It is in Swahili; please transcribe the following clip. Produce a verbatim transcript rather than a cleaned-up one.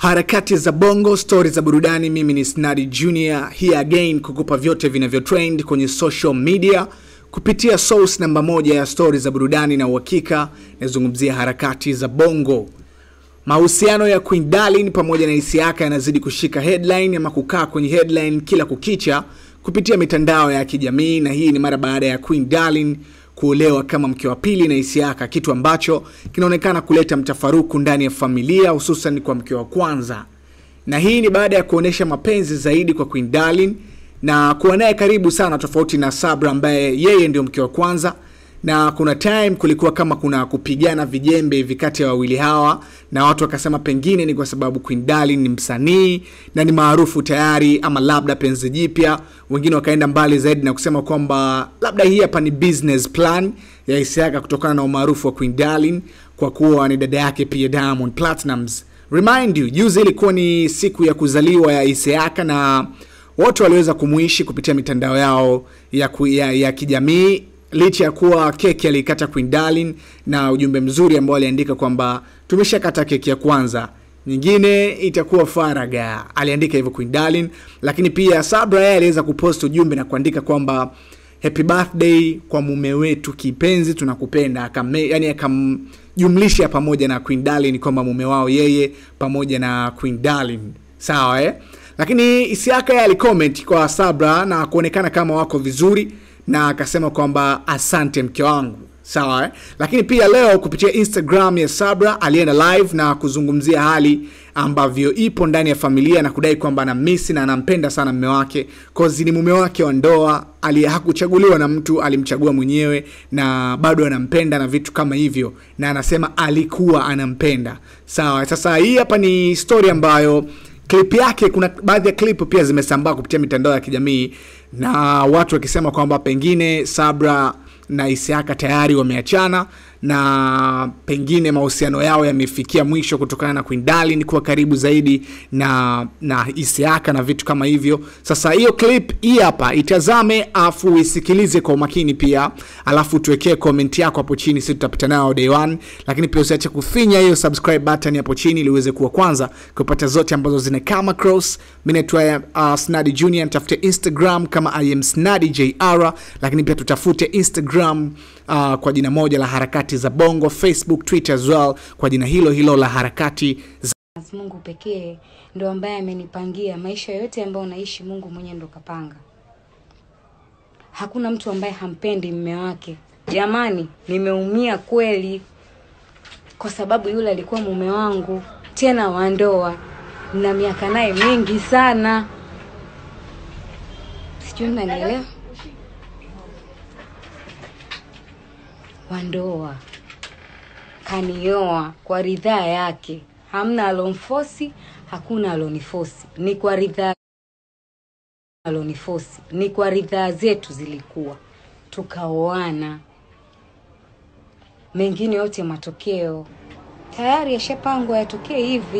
Harakati za bongo, stories za burudani, mimi ni Snady Junior, here again kukupa vyote vinavyo trend kwenye social media, kupitia source namba moja ya stories za burudani na uhakika, nazungumzia harakati za bongo. Mahusiano ya Queen Darling pamoja na Isaaca yanazidi kushika headline ama kukaa kwenye headline kila kukicha kupitia mitandao ya kijamii, na hii ni mara baada ya Queen Darling kuolewa kama mke wa pili na Isaaca, kitu ambacho kinaonekana kuleta mtafaruku ndani ya familia, hususan kwa mke wa kwanza. Na hii ni baada ya kuonesha mapenzi zaidi kwa Queen Darling na kuwa naye karibu sana, tofauti na Sabra ambaye yeye ndio mke wa kwanza. Na kuna time kulikuwa kama kuna kupigana vijembe hivi kati ya wawili hawa, na watu wakasema pengine ni kwa sababu Queen Darling ni msanii na ni maarufu tayari, ama labda penzi jipya. Wengine wakaenda mbali zaidi na kusema kwamba labda hii hapa ni business plan ya Isaaca kutokana na umaarufu wa Queen Darling kwa kuwa ni dada yake pia Diamond Platinums. Remind you, juzi ilikuwa ni siku ya kuzaliwa ya Isaaca na watu waliweza kumuishi kupitia mitandao yao ya, ku, ya, ya kijamii. Licha ya kuwa keki alikata Queen Darling, na ujumbe mzuri ambao aliandika kwamba tumeshakata keki ya kwanza, nyingine itakuwa faraga, aliandika hivyo Queen Darling. Lakini pia Sabra yeye aliweza kupost ujumbe na kuandika kwamba happy birthday kwa mume wetu kipenzi, tunakupenda. Akame, yani akamjumlisha pamoja na Queen Darling kwamba mume wao yeye pamoja na Queen Darling, sawa eh? Lakini Isaaca yeye alicomment kwa Sabra na kuonekana kama wako vizuri, na akasema kwamba asante mke wangu, sawa eh? Lakini pia leo kupitia Instagram ya Sabra alienda live na kuzungumzia hali ambavyo ipo ndani ya familia, na kudai kwamba anamisi na anampenda sana mume wake, cause ni mume wake wa ndoa, hakuchaguliwa na mtu, alimchagua mwenyewe, na bado anampenda na vitu kama hivyo, na anasema alikuwa anampenda, sawa eh? Sasa hii hapa ni story ambayo clip yake, kuna baadhi ya clip pia zimesambaa kupitia mitandao ya kijamii, na watu wakisema kwamba pengine Sabra na Isaaca tayari wameachana, na pengine mahusiano yao yamefikia mwisho kutokana na Queen Darling kuwa karibu zaidi na na Isaaca na vitu kama hivyo. Sasa hiyo clip hii hapa, itazame afu isikilize kwa makini pia, alafu tuwekee comment yako hapo chini, sisi tutapita nao day one. Lakini pia usiache kufinya hiyo subscribe button hapo chini ili uweze kuwa kwanza kupata zote ambazo zina kama cross. Mimi naitwa uh, Snady Junior, nitafute Instagram kama I am Snady Junior, lakini pia tutafute Instagram uh, kwa jina moja la harakati za bongo, Facebook, Twitter as well kwa jina hilo hilo la harakati za Mungu pekee ndo ambaye amenipangia maisha yote ambayo naishi. Mungu mwenyewe ndo kapanga. Hakuna mtu ambaye hampendi mume wake. Jamani, nimeumia kweli kwa sababu yule alikuwa mume wangu, tena wa ndoa, na miaka naye mingi sana. Sijui unanielewa? Wandoa kanioa kwa ridhaa yake, hamna alonifosi, hakuna alonifosi, ni kwa ridhaa alonifosi, ni kwa ridhaa zetu zilikuwa, tukaoana. Mengine yote matokeo tayari yashapangwa yatokee hivi.